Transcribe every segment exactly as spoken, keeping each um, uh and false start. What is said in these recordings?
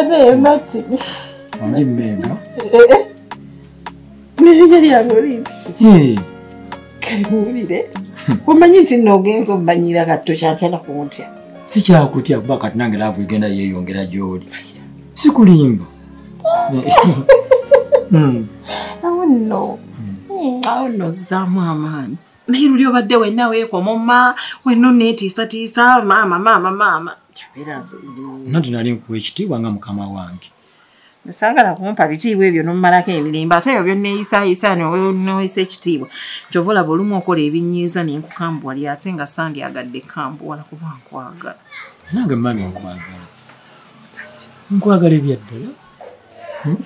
Ebe Martin. Ona imemba. Eh. Niyeri yango lips. Eh. Kaimulire. Kumanyiti nogenzo mbanyira katosha chala kuontia. Sicha akutia kubaka tunange lavu igenda yeyongera jodi. Sikulimba. Mm. I don't know. I don't know Zama man. Nairuliyo badde wenna weekwa mama, wenno netisa tisa mama mama mama. Nadi nali nkuwekitiibwa nga mukama wange. Saagala kumpa bitiibwa ebyo n'ommalako ebirimba ate ebyo neeyisaayisa n'oyisa ekitiibwa. Ky'ovola buli lumu okola ebinyiiza ne nkukambuwali ate nga sandyagadde kambuwala kuba nkwagala. Nange mami nkwagala. Nkwagala ebya ddala.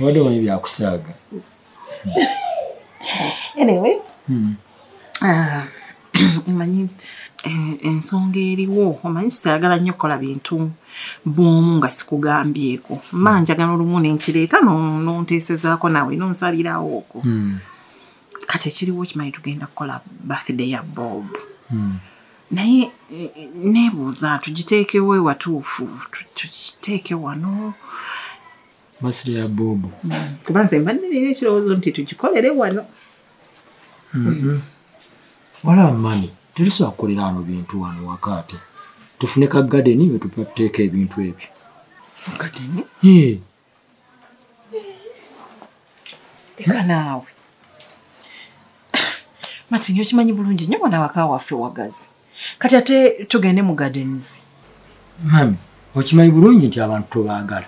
Wadde omanyi byakusaaga. Anyway. Mmanyi ensonga eriwo omanyi saagala nnyo kola bintu bw'omu nga sikugambyeko. Mma njagala olumu n'enkireeta n'onteesezaako nawe n'onsalirawo okwo. Kati ekiriwo kimanyi tugenda kukola birthday ya Bob. Naye neebuuza tugiteekewo ewatuufu tukiteeke wano. Birthday ya Bob. Kuba nze mba nnina ekirowoozo nti tugikolere wano. Wala mmanyi. Tuluso akolera ano bintu wano wakati. Tufune ka garden iwe tupateke ebintu ebyo. Garden? Eh. Eka nawe. Mati nyo chimanyi bulungi nyo wana waka wafe wagazi. Kati ate tugende mu gardens. Mami, ochimanyi bulungi nti abantu tobaagala.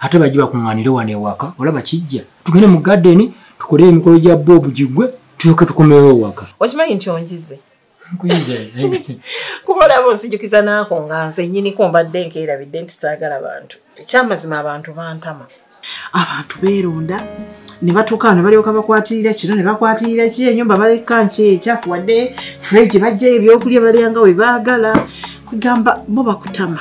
Ate bajiba kunganira wane waka, wala bakijja. Tugende mu garden tukole emikolo gya Bob jigwe. Tuka tukomewo waka. Ochimanyi nti onjize. Nkuize. Kukola bo sijukiza nako nganze nyini komba denke era bidenti sagala bantu. Ekyamazima abantu bantama. Abantu beronda ne batukana bali okabakwatirira kino ne bakwatirira ki ennyumba bali kanche ekyafu wadde fridge bajje ebyokulya bali yanga we baagala kugamba bo bakutama.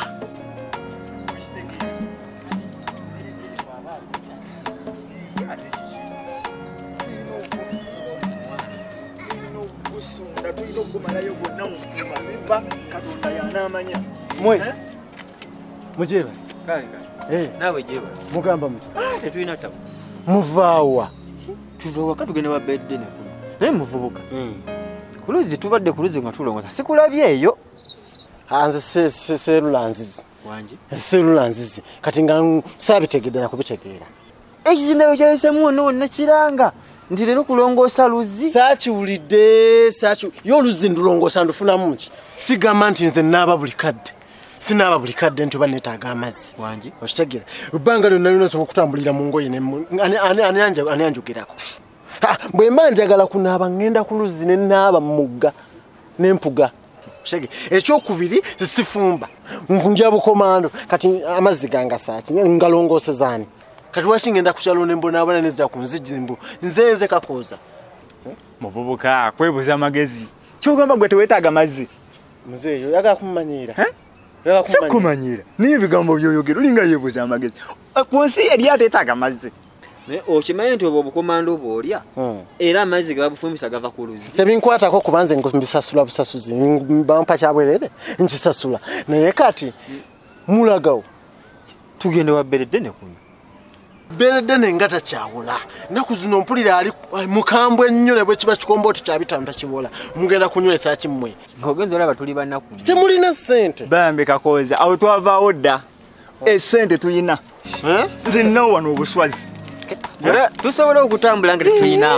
Mwe, mjeba? Kari kari. Hey. Nawe jeba. Mugamba mtu. Ah, tetu inatamu. Muvawa. Tuvawa katu genewa bedde ne kuna. Nae muvubuka. Hmm. Kuluzi tuvade kuluzi matula ngosa. Sikula vye yo. Anzi se se selula anzizi. Wanji? Selula anzizi. Katinga sabi tegida na kubiche kira. Eki zinero jayi se muono na chiranga. Ndile nukulongo saluzi. Sachi ulide, sachi. Yoluzi ndulongo sandufuna munchi. Siga manti nze naba bulikade. Sinaba bulikade ntuba netagamazi. Wanji. Oshitagira. Ubanga lunaluna sokutambulira mungoye ne ane ane ane anje ane anjukirako. Ha, bwe manja gala kunaba ngenda kuluzi ne naba muga ne mpuga. Shege, ekyo kubiri sifumba. Mvunja bukomando kati amazi ganga sachi ngalongo sezani. Kati washingenda kuchalo nembo nabana neza kunzijimbo nzenze kakoza muvubuka kwebuza magezi cyo gamba gwete wetaga mazi muzeyo yaga kumanyira eh yaga kumanyira sikumanyira ni bigambo byoyogera ulinga yebuza magezi konsi eriyate taga mazi ne ochimaye nti obo bukomando bolya era mazi gabufumisa gava kuluzi tebinkwata ko kubanze ngombisasula busasuzi bampa chabwerere nchisasula ne kati mulagawo tugende waberede ne kuno Belde nengata chawula nakuzino mpulira ali mukambwe nnyo nebwe kiba kikomboti kya bitanda kibola mugenda kunywesa kimwe ngogenzo laba tuli banaku temulina sente bambe kakoza awo twava oda e sente tuyina eh zinno wano obuswazi tusobola okutambula ngati tuyina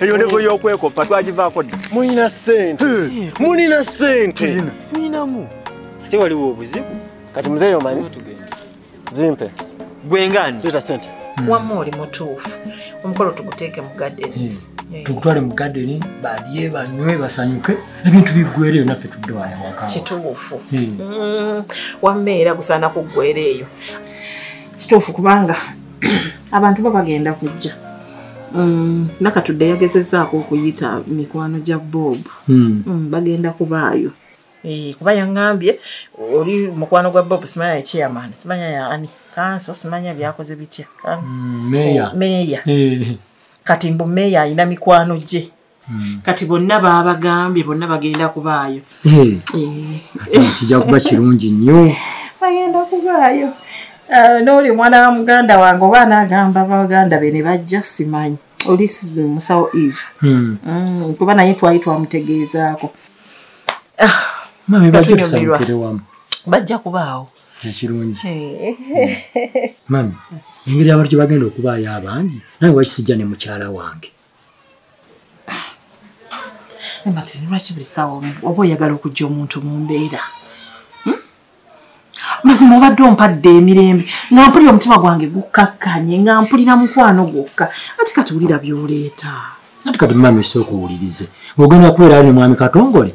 eyo nevo yokweko patwajivaako muina sente muina sente tuyina tuyina mu ati waliwo obuzibu kati muzeyo mani zimpe Gwengani. Leta sente. Hmm. Wamori mutufu. Omukolo tukuteke mu gardens. Yeah. Yeah. Tukutwale mu gardens. Badie banywe basanyuke. Ebintu bigwereyo naffe tuddoya wakao. Kituufu. Yeah. Mm. Wamera kusana kugwereyo. Kituufu kubanga abantu babagenda kujja. Mm nakatudde yagezezaako okuyita mikwano gya Bob. Mm. Mm bagenda kubaayo. Eh kubaya ngambye oli mukwano gwa Bob simanya chairman simanya ya ani. Kanso simanya byakoze bitya. Meya. Meya. Kati mbo meya ina mikwano je. Mm. Kati bonna babagambye bonna bagenda kubaayo. Eh. Eh. Kijja kuba kirungi nnyo. Bagenda kubaayo. Ah noli mwana muganda wango bana gamba baganda bene bajja simanyi. Olisize musawo Eve. Mm. Mm, kuba naye twali twamutegeezaako. Ah, mami bajja kusampire wamu. Bajja kubaawo. Kirungi. Eh. Mami, ingeri abarki bagenda okubaayo abangi. Naye wakisijja ne mukyala wange. Martin, what should we say? Obo yagala okujja omuntu mu mbeera. Hm? Mazima obadde ompadde emirembe. Nga mpulira omutima gwange gukakkanye, nga mpulira mukwano gwokka. Ati kati wulira by'oleeta. Ati kati mami sooka owulirize. Ogenda kubeera ali mwami Katongole,